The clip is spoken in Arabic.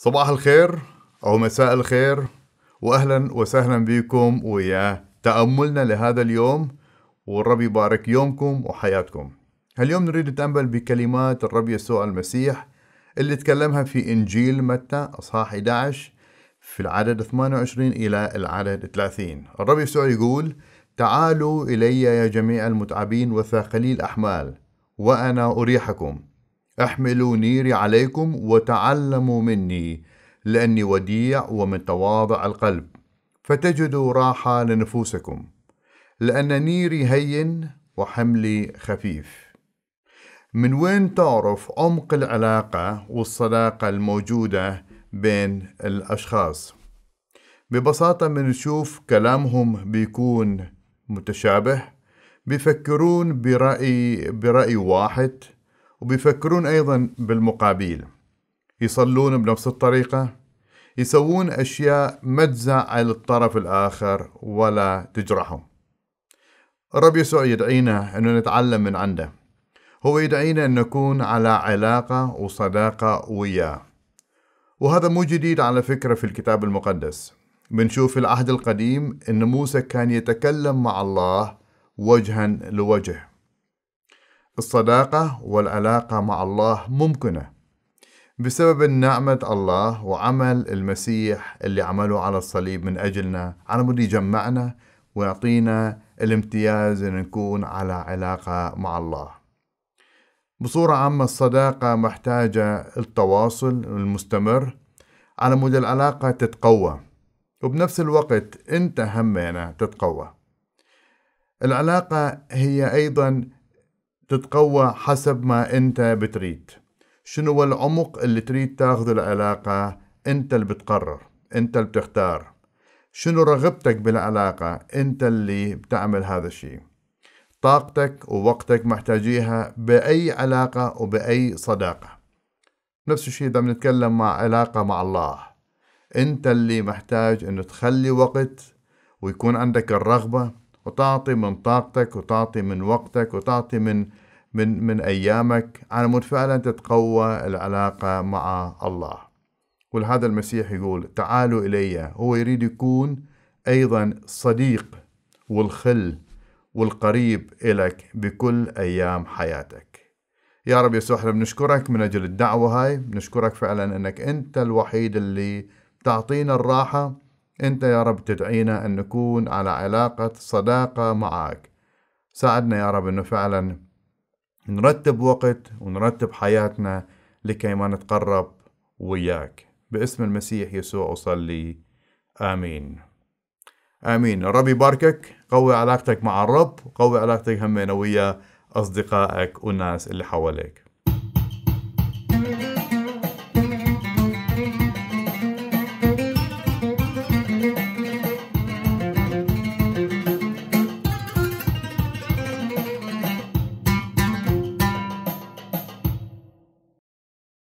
صباح الخير أو مساء الخير، وأهلا وسهلا بكم ويا تأملنا لهذا اليوم، والرب يبارك يومكم وحياتكم. هاليوم نريد نتأمل بكلمات الرب يسوع المسيح اللي تكلمها في إنجيل متى أصحاح 11 في العدد 28 إلى العدد 30. الرب يسوع يقول: تعالوا إلي يا جميع المتعبين وثاقلي الأحمال وأنا أريحكم، احملوا نيري عليكم وتعلموا مني لأني وديع ومن تواضع القلب، فتجدوا راحة لنفوسكم، لأن نيري هين وحملي خفيف. من وين تعرف عمق العلاقة والصداقة الموجودة بين الأشخاص؟ ببساطة من نشوف كلامهم بيكون متشابه، بيفكرون برأي واحد، وبيفكرون أيضا بالمقابل، يصلون بنفس الطريقة، يسوون أشياء ما تزعل الطرف الآخر ولا تجرحه. الرب يسوع يدعينا أنه نتعلم من عنده، هو يدعينا أن نكون على علاقة وصداقة وياه، وهذا مو جديد على فكرة. في الكتاب المقدس بنشوف في العهد القديم أن موسى كان يتكلم مع الله وجها لوجه. الصداقة والعلاقة مع الله ممكنة بسبب نعمة الله وعمل المسيح اللي عمله على الصليب من أجلنا، على مود يجمعنا ويعطينا الامتياز أن نكون على علاقة مع الله. بصورة عامة الصداقة محتاجة التواصل المستمر على مود العلاقة تتقوى، وبنفس الوقت أنت همينا تتقوى. العلاقة هي أيضا تتقوى حسب ما أنت بتريد، شنو هو العمق اللي تريد تاخذ العلاقة، أنت اللي بتقرر، أنت اللي بتختار، شنو رغبتك بالعلاقة، أنت اللي بتعمل هذا الشيء. طاقتك ووقتك محتاجيها بأي علاقة وبأي صداقة. نفس الشيء إذا بنتكلم مع علاقة مع الله، أنت اللي محتاج أنه تخلي وقت ويكون عندك الرغبة وتعطي من طاقتك وتعطي من وقتك وتعطي من أيامك على مود فعلا تتقوى العلاقة مع الله. ولهذا المسيح يقول تعالوا إلي، هو يريد يكون أيضا صديق والخل والقريب إلك بكل أيام حياتك. يا رب يسوع احنا بنشكرك من أجل الدعوة هاي، بنشكرك فعلا أنك أنت الوحيد اللي تعطينا الراحة، أنت يا رب تدعينا أن نكون على علاقة صداقة معك. ساعدنا يا رب أنه فعلا نرتب وقت ونرتب حياتنا لكي ما نتقرب وياك. باسم المسيح يسوع أصلي، آمين آمين. الرب يباركك، قوي علاقتك مع الرب، قوي علاقتك همينا ويا أصدقائك والناس اللي حواليك.